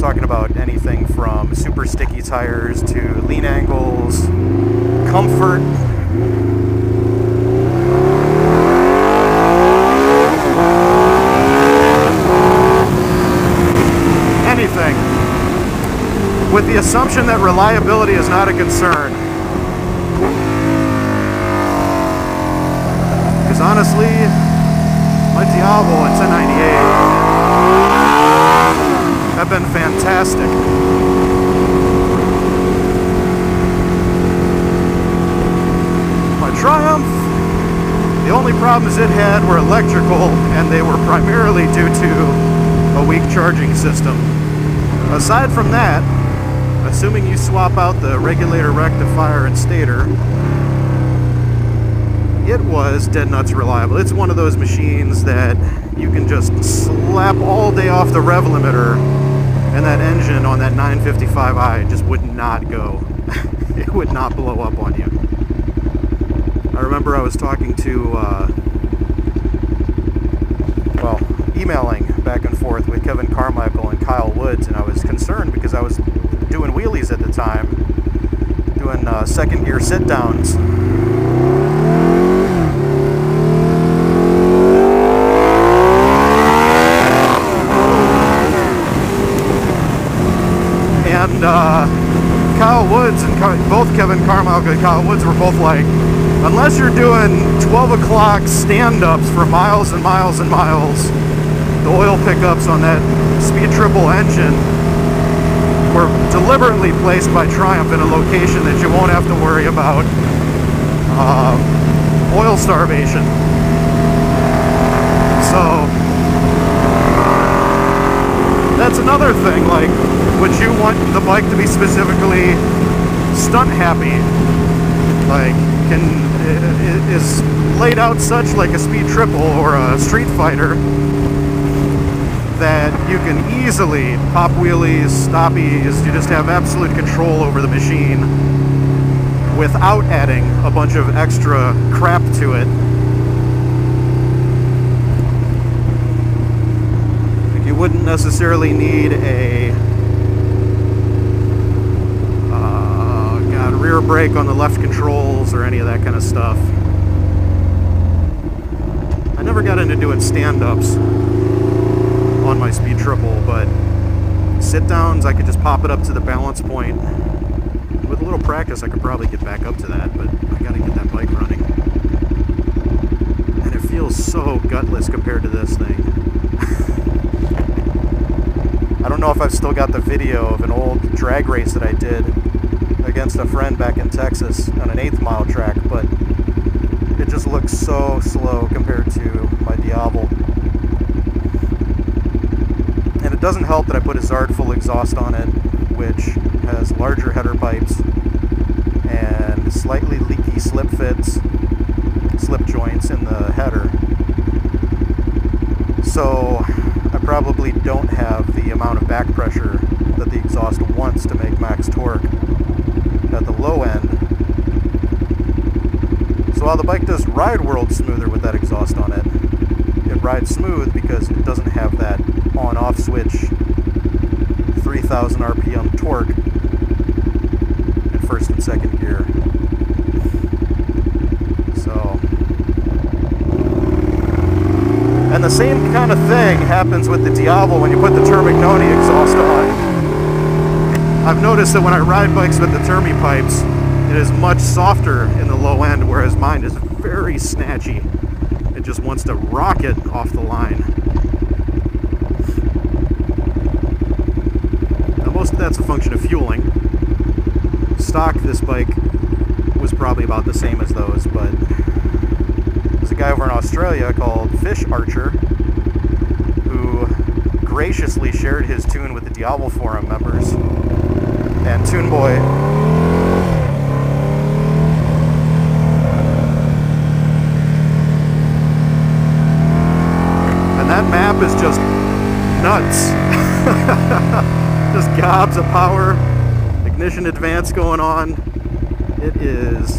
talking about anything from super sticky tires to lean angles, comfort. Anything. With the assumption that reliability is not a concern. Because honestly, my Diavel in 1098 have been fantastic. My Triumph, the only problems it had were electrical, and they were primarily due to a weak charging system. Aside from that, assuming you swap out the regulator, rectifier, and stator, it was dead nuts reliable. It's one of those machines that you can just slap all day off the rev limiter, and that engine on that 955i just would not go. It would not blow up on you. I remember I was talking to, well, emailing back and forth with Kevin Carmichael and Kyle Woods, and I was concerned because I was doing wheelies at the time, doing second gear sit downs. And Kyle Woods and both Kevin Carmichael and Kyle Woods were both like, unless you're doing 12 o'clock stand-ups for miles and miles and miles, the oil pickups on that Speed Triple engine were deliberately placed by Triumph in a location that you won't have to worry about oil starvation. So that's another thing, like, would you want the bike to be specifically stunt happy? Like, is laid out such like a Speed Triple or a Street Fighter that you can easily pop wheelies, stoppies, you just have absolute control over the machine without adding a bunch of extra crap to it. Like, you wouldn't necessarily need a rear brake on the left controls or any of that kind of stuff. I never got into doing stand-ups on my Speed Triple, but sit-downs, I could just pop it up to the balance point. With a little practice, I could probably get back up to that, but I gotta get that bike running. And it feels so gutless compared to this thing. I don't know if I've still got the video of an old drag race that I did against a friend back in Texas on an 8th mile track, but it just looks so slow compared to my Diavel. And it doesn't help that I put a Zard full exhaust on it, which has larger header pipes and slightly leaky slip fits, slip joints in the header. So I probably don't have the amount of back pressure that the exhaust wants to make max torque at the low end. So while the bike does ride world smoother with that exhaust on it, it rides smooth because it doesn't have that on-off switch 3,000 RPM torque in first and second gear. So, and the same kind of thing happens with the Diavel when you put the Termignoni exhaust on. I've noticed that when I ride bikes with the Termi pipes, it is much softer in the low end, whereas mine is very snatchy. It just wants to rocket off the line. Now, most of that's a function of fueling. Stock, this bike was probably about the same as those, but there's a guy over in Australia called Fish Archer who graciously shared his tune with the Diavel Forum members. And Toon Boy. And that map is just nuts. Just gobs of power, ignition advance going on. It is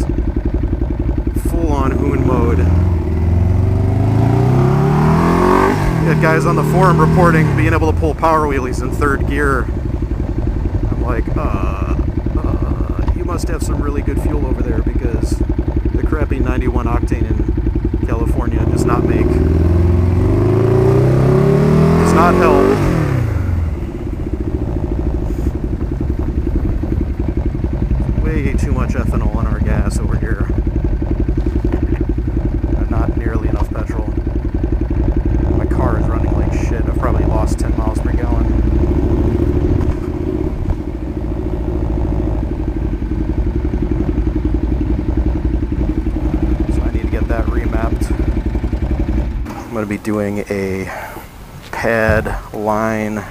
full-on hoon mode. You had guys on the forum reporting being able to pull power wheelies in third gear like, you must have some really good fuel over there because the crappy 91 octane in California does not help. Too much ethanol in our gas over here. Not nearly enough petrol. My car is running like shit. I've probably lost 10 miles per gallon. So I need to get that remapped. I'm going to be doing a pad line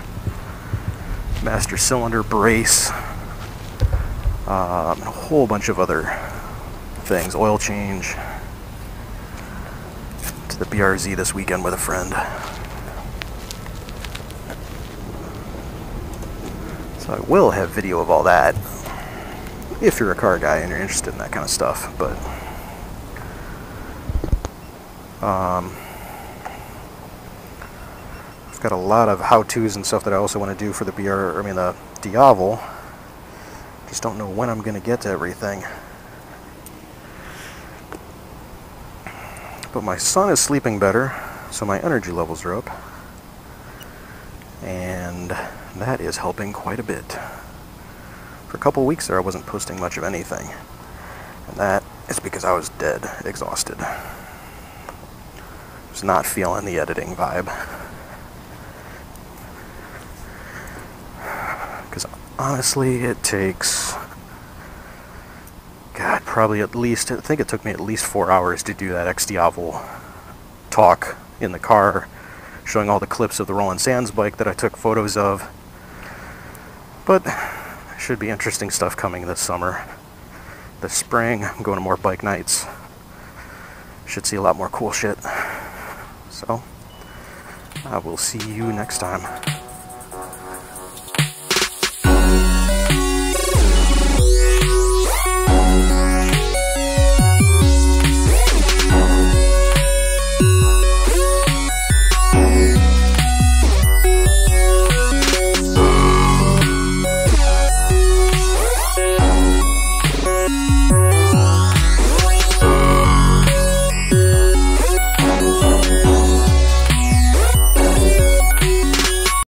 master cylinder brace. And a whole bunch of other things. Oil change to the BRZ this weekend with a friend. So I will have video of all that if you're a car guy and you're interested in that kind of stuff. But I've got a lot of how-tos and stuff that I also want to do for the the Diavel. Just don't know when I'm going to get to everything. But my son is sleeping better, so my energy levels are up. And that is helping quite a bit. For a couple weeks there, I wasn't posting much of anything. And that is because I was dead, exhausted. I was not feeling the editing vibe. Because honestly, it takes, God, probably at least, I think it took me at least 4 hours to do that XDiavel talk in the car, showing all the clips of the Roland Sands bike that I took photos of. But should be interesting stuff coming this summer. This spring, I'm going to more bike nights. Should see a lot more cool shit. So, I will see you next time.